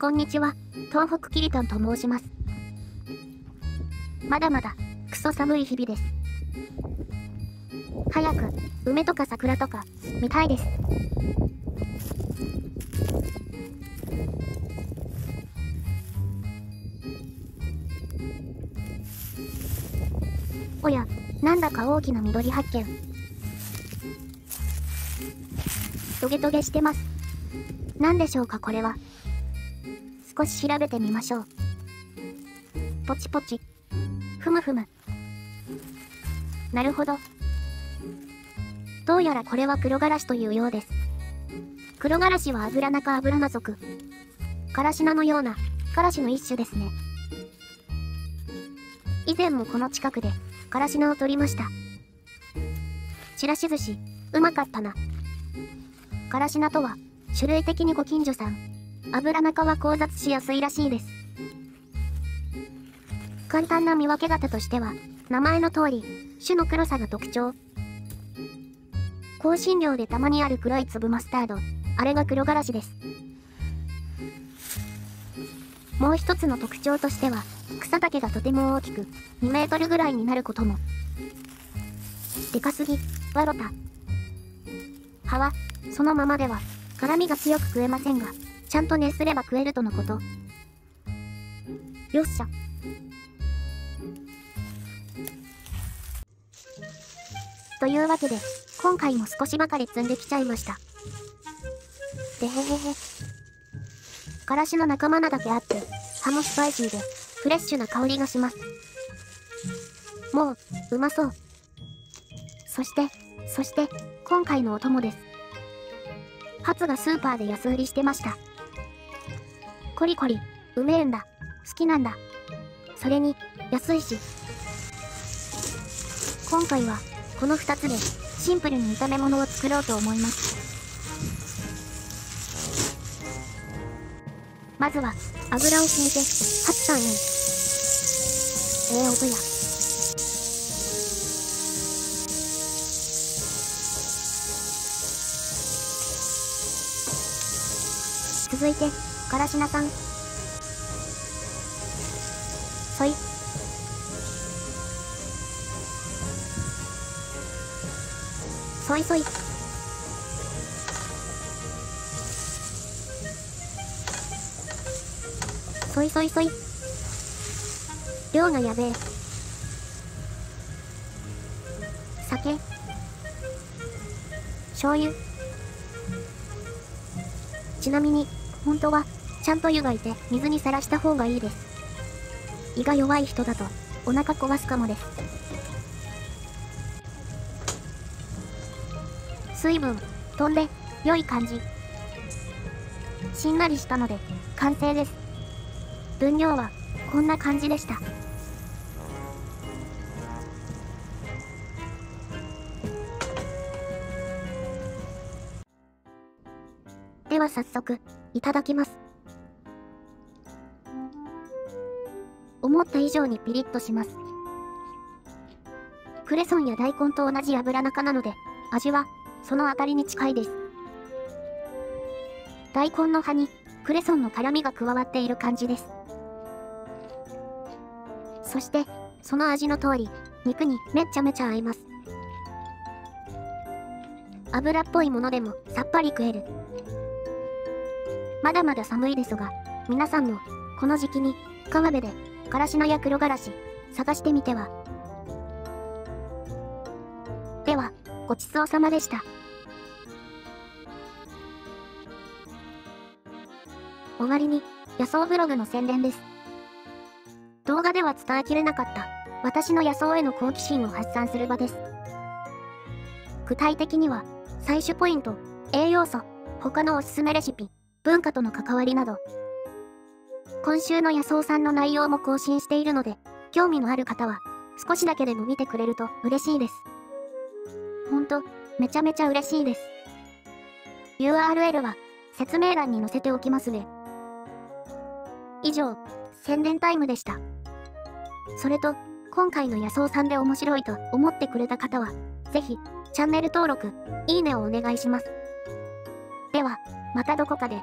こんにちは、東北きりたんと申します。まだまだクソ寒い日々です。早く梅とか桜とか見たいです。おや、なんだか大きな緑発見。トゲトゲしてます。何でしょうかこれは。少し調べてみましょう。ポチポチ、ふむふむ。なるほど。どうやらこれは黒ガラシというようです。黒ガラシはアブラナ科アブラナ属。カラシナのようなカラシの一種ですね。以前もこの近くでカラシナを取りました。ちらし寿司、うまかったな。カラシナとは種類的にご近所さん。アブラナ科は交雑しやすいらしいです。簡単な見分け方としては、名前の通り、種の黒さが特徴。香辛料でたまにある黒い粒マスタード、あれが黒ガラシです。もう一つの特徴としては、草丈がとても大きく、2メートルぐらいになることも。でかすぎ、わろた。葉は、そのままでは、辛みが強く食えませんが、ちゃんと熱すれば食えるとのこと。よっしゃ。というわけで、今回も少しばかり摘んできちゃいました。でへへへ。からしの仲間なだけあって、葉もスパイシーで、フレッシュな香りがします。もう、うまそう。そして、今回のお供です。ハツがスーパーで安売りしてました。コリコリ、うめえんだ、好きなんだ。それに、安いし。今回は、この2つで、シンプルに炒め物を作ろうと思います。まずは、油を引いて、ハツさんへ。音や。続いて、からしなさん。そい。そいそい。そいそいそい。量がやべえ。酒、醤油。ちなみに本当はちゃんと湯がいて水にさらした方がいいです。胃が弱い人だとお腹壊すかもです。水分飛んで良い感じ。しんなりしたので完成です。分量はこんな感じでした。では早速いただきます。思った以上にピリッとします。クレソンや大根と同じアブラナ科なので味はそのあたりに近いです。大根の葉にクレソンの辛みが加わっている感じです。そして、その味の通り、肉にめちゃめちゃ合います。油っぽいものでもさっぱり食える。まだまだ寒いですが、皆さんも、この時期に、川辺で、からしなや黒がらし、探してみては。では、ごちそうさまでした。終わりに、野草ブログの宣伝です。動画では伝えきれなかった私の野草への好奇心を発散する場です。具体的には採取ポイント、栄養素、他のおすすめレシピ、文化との関わりなど、今週の野草さんの内容も更新しているので、興味のある方は少しだけでも見てくれると嬉しいです。ほんと、めちゃめちゃ嬉しいです。URL は説明欄に載せておきますね。以上、宣伝タイムでした。それと、今回の野草さんで面白いと思ってくれた方は、ぜひ、チャンネル登録、いいねをお願いします。では、またどこかで。